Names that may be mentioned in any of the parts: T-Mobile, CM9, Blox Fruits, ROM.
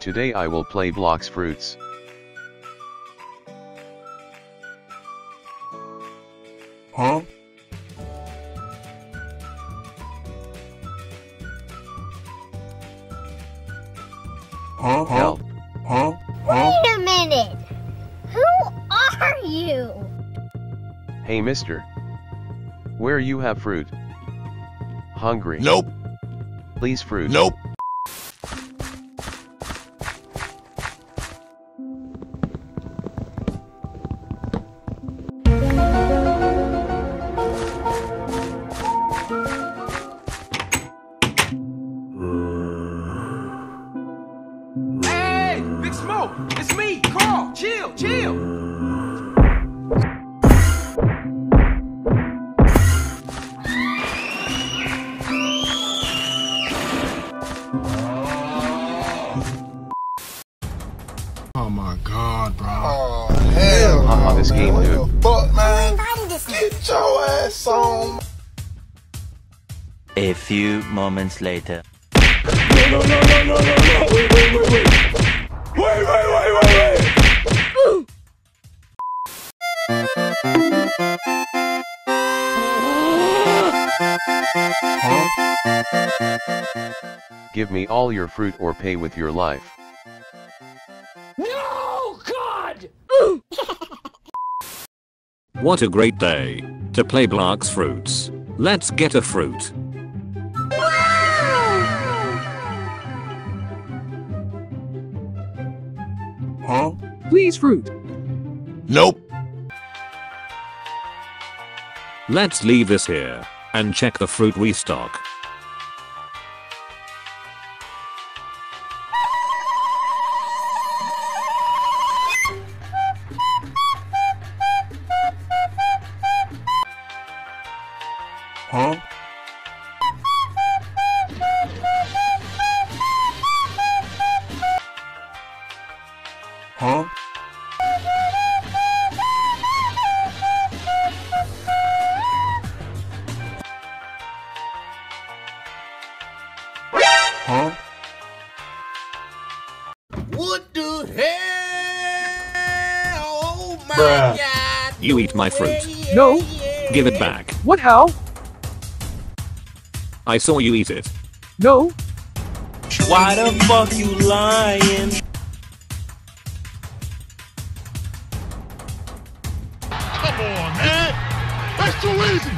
Today I will play Blox Fruits. Huh? Help. Wait a minute! Who are you? Hey mister. Where you have fruit? Hungry? Nope. Please fruit? Nope. Hey, Big Smoke, it's me, Carl. Chill, chill. Oh my God, bro. Oh hell, this game, dude. Fuck, man. Get your ass on. A few moments later. No. Wait. Give me all your fruit or pay with your life. No, God! What a great day to play Blox Fruits. Let's get a fruit. Huh? Please fruit. Nope. Let's leave this here and check the fruit restock. Huh? Huh? Huh? What the hell? Oh my God! You eat my fruit. No! Give it back. What? How? I saw you eat it. No! Why the fuck you lying? Come on, man! That's too easy!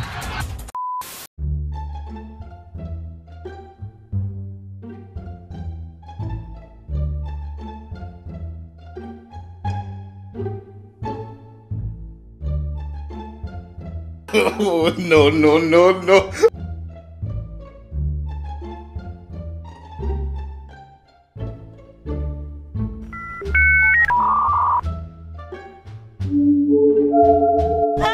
Oh, no. Why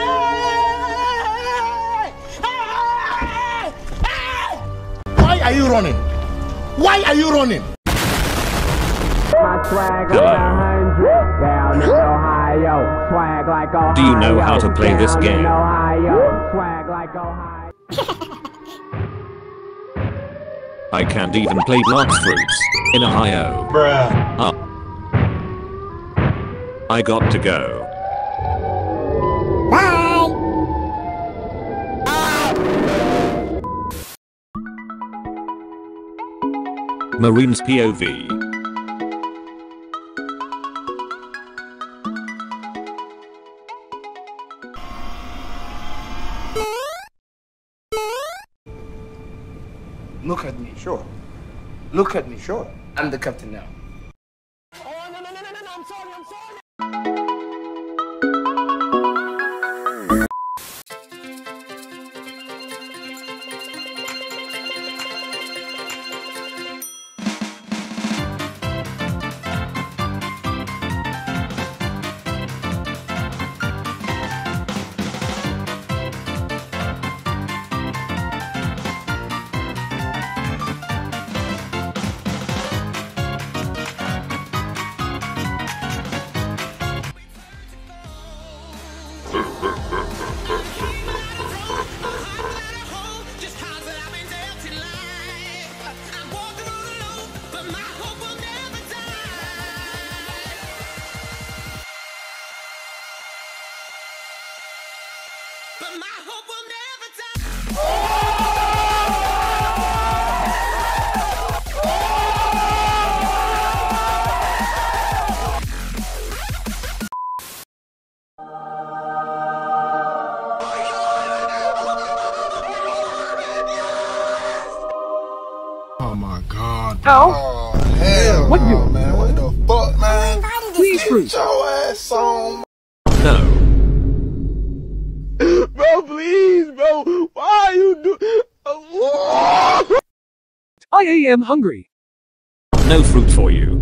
are you running? Why are you running? Hello. Do you know how to play this game? I can't even play Blox Fruits in Ohio. Bruh. I got to go. Marines POV. Look at me, sure. I'm the captain now. Oh, no, I'm sorry. Oh my God. Ow. Oh, hell. What no, you man? What the fuck, man? Please, get your ass on. No. Bro, please, bro. Why you do? I am hungry. No fruit for you.